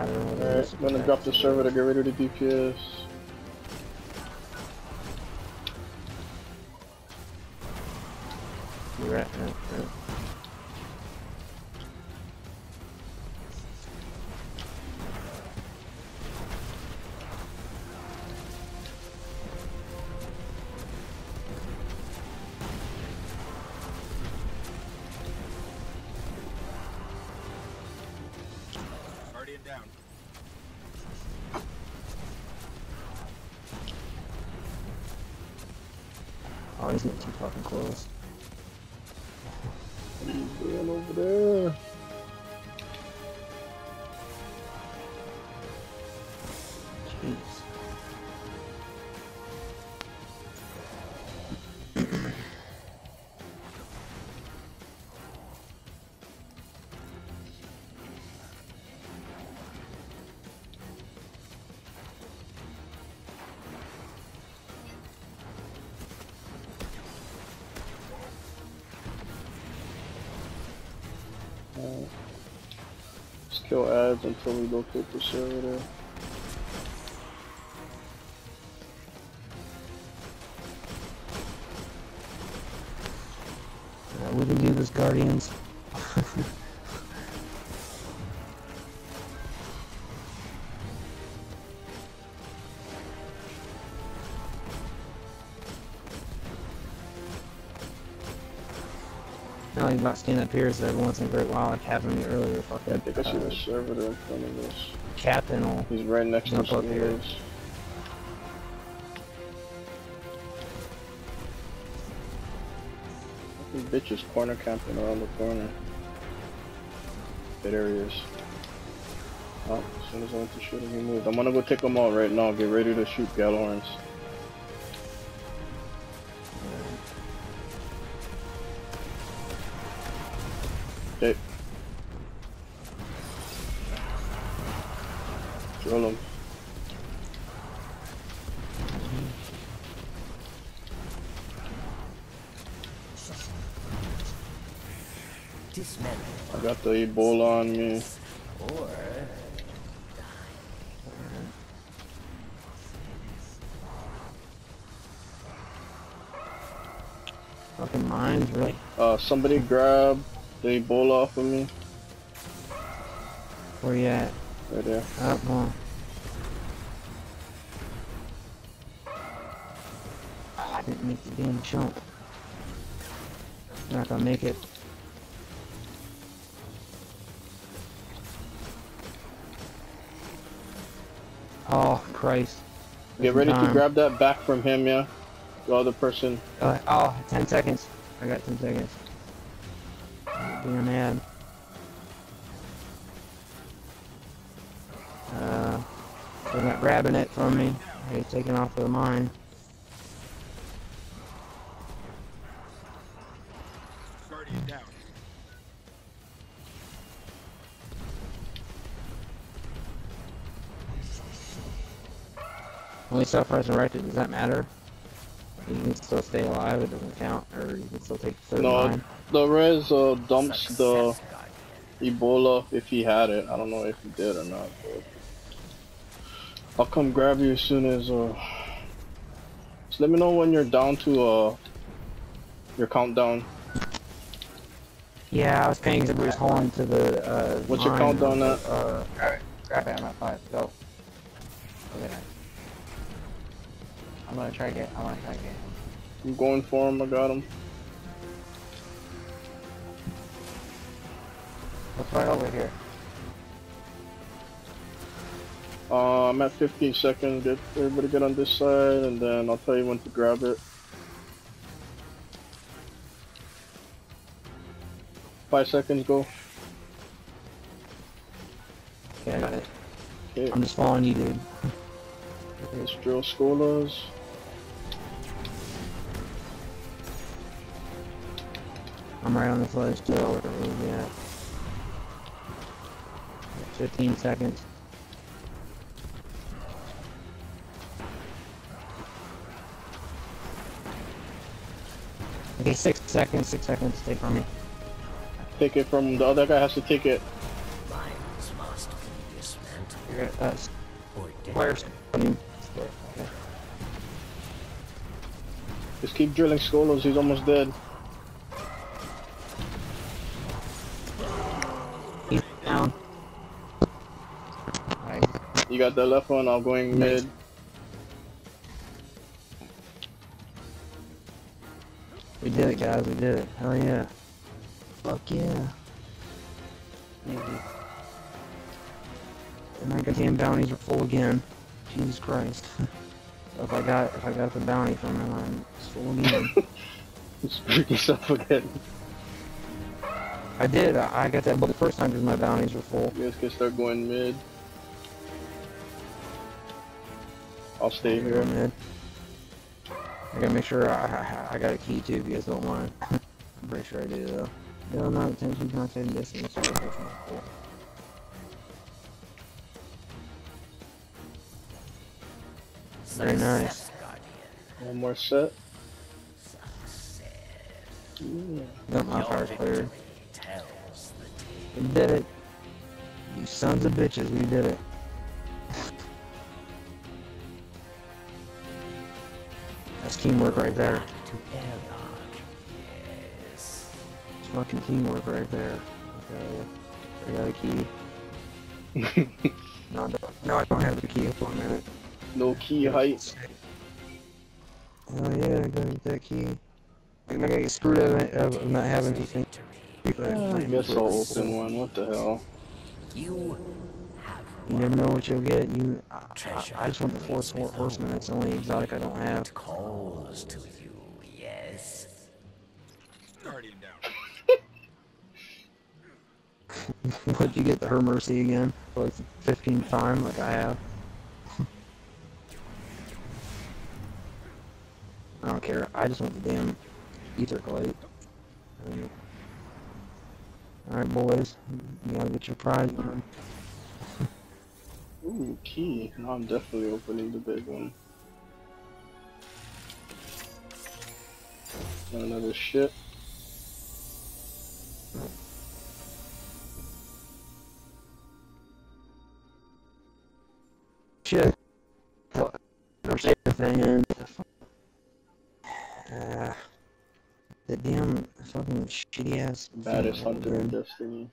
Alright, I'm gonna drop the server to get rid of the DPS. Right. Oh, he's not too fucking close. What are you doing over there? Jeez. Let's kill ads until we locate the server. Yeah, we can do this, Guardians. I'm not standing up here so every once in a great while, like happened to me earlier. Fuck that. I think I see the server in front of us. Captain. He's right next to up here. This bitch is corner camping around the corner. There he is. Oh, as soon as I went to shoot him, he moved. I'm gonna go take him out right now. Get ready to shoot Gallowans. Okay. Drill him. I got the Ebola on me. Fucking mines, right? Somebody grab the Ebola off of me. Where you at? Right there. Oh, come on. Oh, I didn't make the damn jump. I'm not gonna make it. Oh, Christ. Get ready to grab that back from him, yeah? The other person. Oh, 10 seconds. I got 10 seconds. Damn ad. They're not grabbing it from me. They're taking off of mine. Guardian down. Only self-resurrected, right? Does that matter? You can still stay alive, it doesn't count, or you can still take the third line. The res dumps the Ebola if he had it. I don't know if he did or not, but I'll come grab you as soon as just let me know when you're down to your countdown. Yeah, I was paying somebody's horn to the what's your countdown at? Alright, grab it, I'm at 5, go. Okay. I'm gonna try to get him. I'm going for him, I got him. What's right over here? I'm at 15 seconds, everybody get on this side, and then I'll tell you when to grab it. 5 seconds, go. Okay, I got it. Okay. I'm just following you, dude. Let's drill Skolas. I'm right on the flash too, or whatever we at. 15 seconds. Okay, 6 seconds to take from me. Take it from the other guy, has to take it. Mine must be dismantled. You're gonna, Firestone. Just keep drilling Skolas, he's almost dead. He's down. Nice. You got the left one, I'm going mid. We did it, guys, we did it. Hell yeah. Fuck yeah. And my goddamn bounties are full again. Jesus Christ. If I got the bounty from him, I'm full again. You screwed yourself again. I did. I got that, but the first time because my bounties were full. You guys can start going mid. I'll stay here. Mid. I gotta make sure I got a key too if you guys don't mind. I'm pretty sure I do though. No, I'm not attention content Destiny. Very nice. One more set. Yeah. No, my fire's clear. We did it. You sons of bitches, we did it. That's teamwork right there. Fucking teamwork right there. Okay, I got a key. No, I don't have the key for a minute. No key height. Oh yeah, I gotta get that key. I'm gonna get screwed out of not having anything. I guess I'll open one, what the hell. You never know what you'll get. I just want the Fourth Horseman, that's the only exotic I don't have. Calls to you, yes. Guardian down. Would you get the Her Mercy again for like the 15th time like I have? I don't care, I just want the damn ether plate. Alright boys, you gotta get your prize on. Ooh, key. Now I'm definitely opening the big one. Got another ship. Shit. The damn fucking shitty ass. Baddest hunter in Destiny.